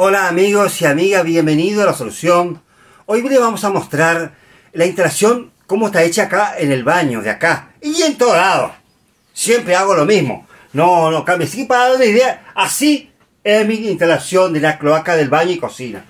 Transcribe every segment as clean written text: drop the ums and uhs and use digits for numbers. Hola amigos y amigas, bienvenido a La Solución. Hoy les vamos a mostrar la instalación, cómo está hecha acá en el baño de acá y en todo lado. Siempre hago lo mismo, no cambia. Así que para dar una idea, así es mi instalación de la cloaca del baño y cocina.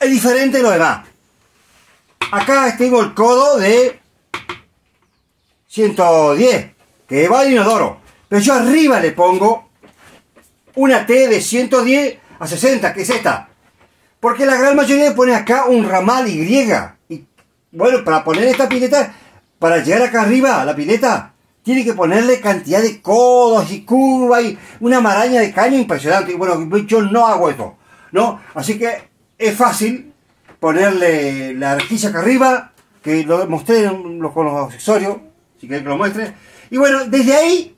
Es diferente de lo demás. Acá tengo el codo de 110, que va al inodoro, pero yo arriba le pongo una T de 110 a 60, que es esta, porque la gran mayoría pone acá un ramal y bueno, para poner esta pileta, para llegar acá arriba a la pileta, tiene que ponerle cantidad de codos y curvas y una maraña de caño impresionante. Y bueno, yo no hago esto, ¿no? Así que es fácil ponerle la rejilla acá arriba, que lo mostré con los accesorios, si querés que lo muestre. Y bueno, desde ahí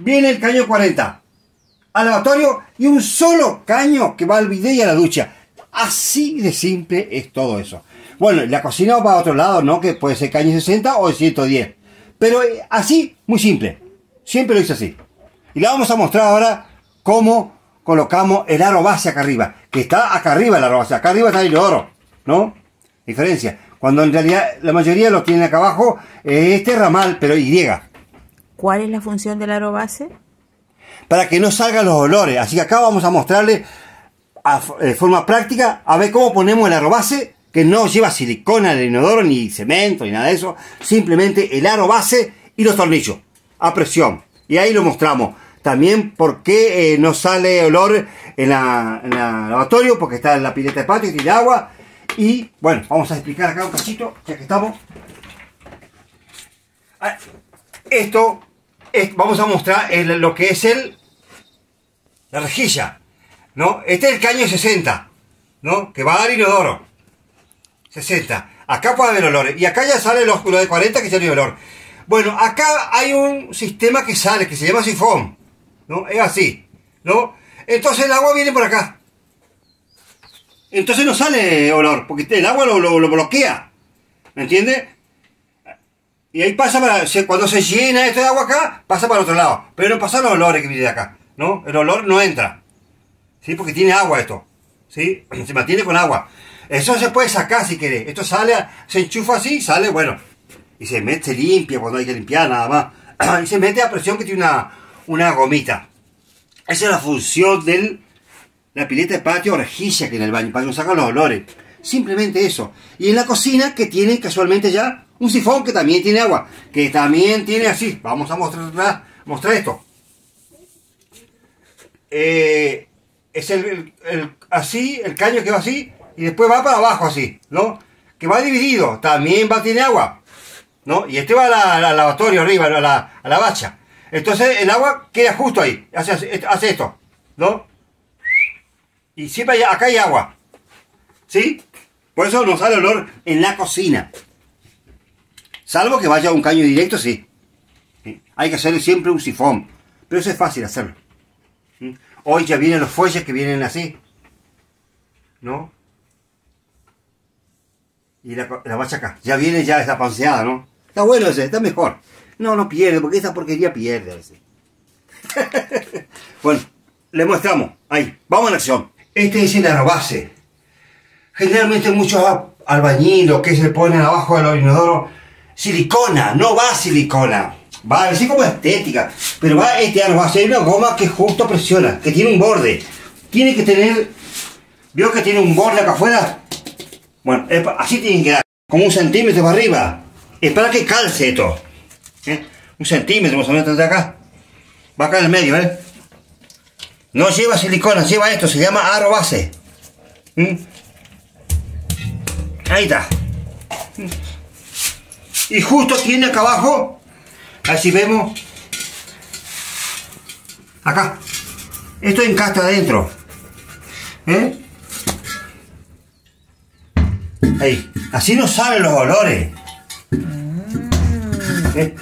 viene el caño 40 al lavatorio y un solo caño que va al bidet y a la ducha. Así de simple es todo eso. Bueno, la cocina va a otro lado, ¿no? Que puede ser caño 60 o 110. Pero así, muy simple. Siempre lo hice así. Y le vamos a mostrar ahora cómo colocamos el aro base acá arriba, que está acá arriba el aro base, acá arriba está el inodoro, ¿no? Diferencia, cuando en realidad la mayoría lo tienen acá abajo, este ramal, pero Y. ¿Cuál es la función del aro base? Para que no salgan los olores, así que acá vamos a mostrarle de forma práctica, a ver cómo ponemos el aro base, que no lleva silicona en el inodoro, ni cemento, ni nada de eso, simplemente el aro base y los tornillos, a presión, y ahí lo mostramos. También porque no sale olor en el lavatorio, porque está en la pileta de patio y tiene agua. Y bueno, vamos a explicar acá un cachito, ya que estamos. Esto es, vamos a mostrar lo que es la rejilla, ¿no? Este es el caño 60, ¿no? Que va a dar inodoro 60. Acá puede haber olores. Y acá ya sale el oscuro de 40, que sale el olor. Bueno, acá hay un sistema que sale, que se llama sifón, ¿no? Es así, ¿no? Entonces el agua viene por acá. Entonces no sale olor, porque el agua lo bloquea, ¿me entiendes? Y ahí pasa cuando se llena esto de agua acá, pasa para el otro lado. Pero no pasa los olores que vienen de acá, ¿no? El olor no entra, ¿sí? Porque tiene agua esto, ¿sí? Se mantiene con agua. Eso se puede sacar si querés. Esto sale, se enchufa así, sale, bueno. Y se mete, limpia cuando hay que limpiar, nada más. Y se mete a presión, que tiene una gomita. Esa es la función de la pileta de patio o rejilla que en el baño, para que no sacan los olores. Simplemente eso. Y en la cocina, que tiene casualmente ya un sifón que también tiene agua, que también tiene así. Vamos a mostrar esto. Es así, el caño que va así, y después va para abajo así, ¿no? Que va dividido, también tiene agua, ¿no? Y este va al lavatorio arriba, a la bacha. Entonces el agua queda justo ahí, hace esto, ¿no? Y siempre acá hay agua, ¿sí? Por eso no sale olor en la cocina. Salvo que vaya a un caño directo, sí. ¿Sí? Hay que hacerle siempre un sifón, pero eso es fácil hacerlo. ¿Sí? Hoy ya vienen los fuelles que vienen así, ¿no? Y la bacha acá, ya viene ya esta panceada, ¿no? Está bueno ese, está mejor. No pierde, porque esa porquería pierde a veces. Bueno, le mostramos. Ahí, vamos a la acción. Este es el aro base. Generalmente muchos albañiles que se ponen abajo de los inodoros silicona, no va silicona. Va así como estética, pero va este aro base. Hay una goma que justo presiona, que tiene un borde. Tiene que tener, ¿vio que tiene un borde acá afuera? Bueno, así tiene que dar, como un centímetro para arriba. Es para que calce esto. ¿Eh? Un centímetro más o menos de acá va acá en el medio, ¿eh? No lleva silicona, lleva esto, se llama aro base. ¿Mm? Ahí está. ¿Mm? Y justo tiene acá abajo, así vemos acá, esto encasta adentro, ¿eh? Ahí, así no salen los olores.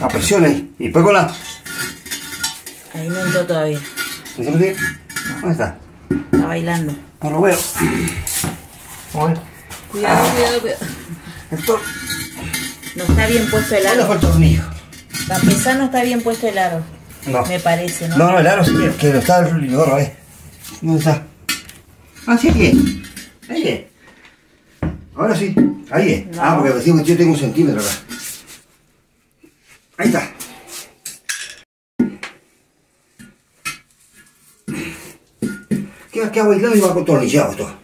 A presión ahí. Y después con la... Ahí no entró todavía. ¿Dónde está? Está bailando. No lo veo. Cuidado, cuidado, cuidado. Esto... No está bien puesto el aro. No falta un hijo. Para empezar no está bien puesto el aro. No. Me parece, ¿no? No, no, el aro sí, que lo está el rulidor, ¿ves? ¿Dónde está? Así es. Ahí es. Ahora sí, ahí es. No. Ah, porque decimos que yo tengo un centímetro acá. Ahí está. Que ha bailado y va con tornillado esto.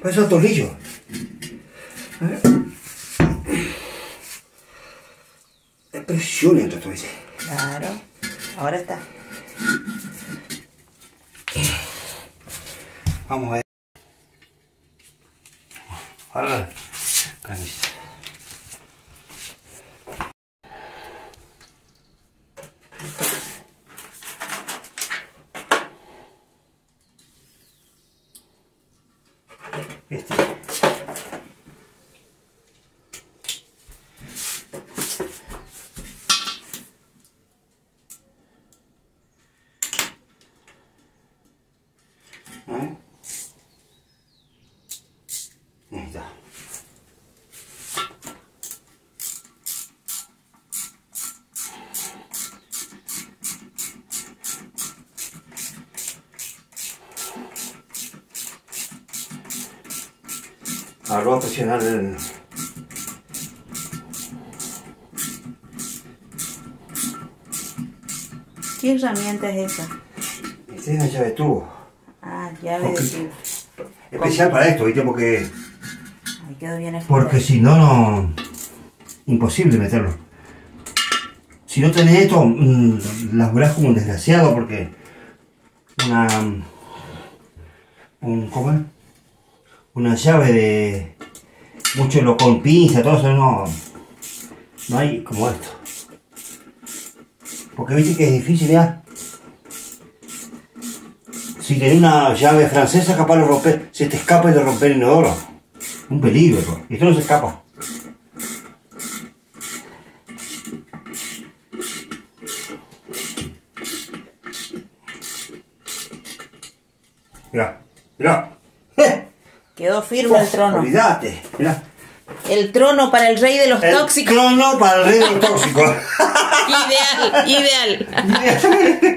Para esos tornillos. A ver. Es presionante esto, dice. Claro. Ahora está. Vamos a ver. Ahora. Camisa. Este. ¿Eh? Ahí está. Ahora voy a presionar el... ¿Qué herramienta es esa? Esta es una llave de tubo. Ah, llave de tubo. Especial para esto, ¿viste? Porque... Ahí quedó bien explotado. Porque si no, no... Imposible meterlo. Si no tenés esto, las volás como un desgraciado porque... Una... Un... ¿Cómo es? Una llave de... Mucho lo con pinza, todo eso no... No hay como esto. Porque viste que es difícil, ya. Si tenés una llave francesa, capaz de romper... Se te escapa y de romper el inodoro. Un peligro, bro. Y esto no se escapa. Mirá, mirá. Quedó firme el trono. Olvídate. Mirá. El trono para el rey de los tóxicos. El trono para el rey de los tóxicos. Ideal, ideal.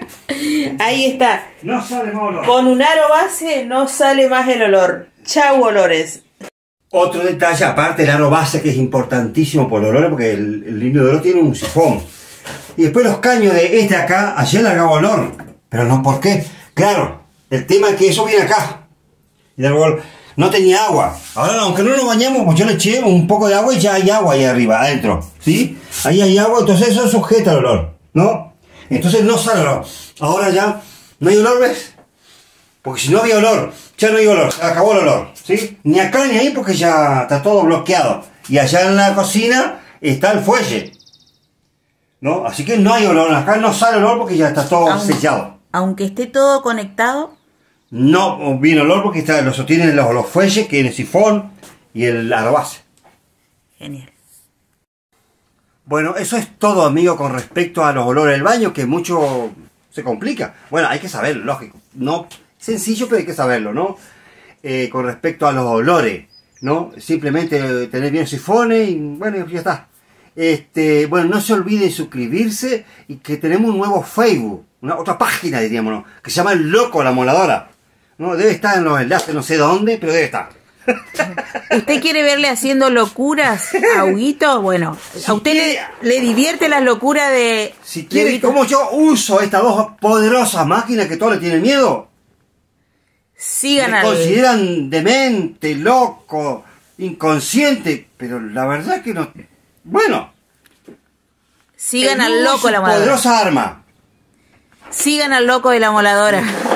Ahí está. No sale más olor. Con un aro base no sale más el olor. Chau, olores. Otro detalle, aparte el aro base que es importantísimo por los olores, porque el inodoro tiene un sifón. Y después los caños de este acá, ayer largaba olor. Pero no, ¿por qué? Claro, el tema es que eso viene acá. Y largaba olor. No tenía agua. Ahora, aunque no nos bañamos, pues yo le eché un poco de agua y ya hay agua ahí arriba, adentro. ¿Sí? Ahí hay agua, entonces eso sujeta el olor, ¿no? Entonces no sale olor. Ahora ya no hay olor, ¿ves? Porque si no había olor, ya no hay olor. Acabó el olor, ¿sí? Ni acá ni ahí porque ya está todo bloqueado. Y allá en la cocina está el fuelle, ¿no? Así que no hay olor. Acá no sale olor porque ya está todo sellado. Aunque esté todo conectado. No viene olor porque está, lo sostienen los fuelles, que es el sifón y el arrabase. Genial. Bueno, eso es todo, amigo, con respecto a los olores del baño, que mucho se complica. Bueno, hay que saberlo, lógico. No sencillo, pero hay que saberlo, ¿no? Con respecto a los olores, ¿no? Simplemente tener bien sifones y bueno, ya está. Bueno, no se olviden suscribirse y que tenemos un nuevo Facebook, otra página, diríamos, ¿no? Que se llama El Loco La Moladora. No, debe estar en los enlaces, no sé dónde, pero debe estar. ¿Usted quiere verle haciendo locuras a Huguito? Bueno, si a usted quiere, le divierte las locuras de... Si quiere, Huguito. Como yo uso estas dos poderosas máquinas que todos le tienen miedo. Sigan a... Me consideran demente, loco, inconsciente, pero la verdad es que no... Bueno. Sigan al loco la moladora. Poderosa arma. Sigan al loco de la moladora.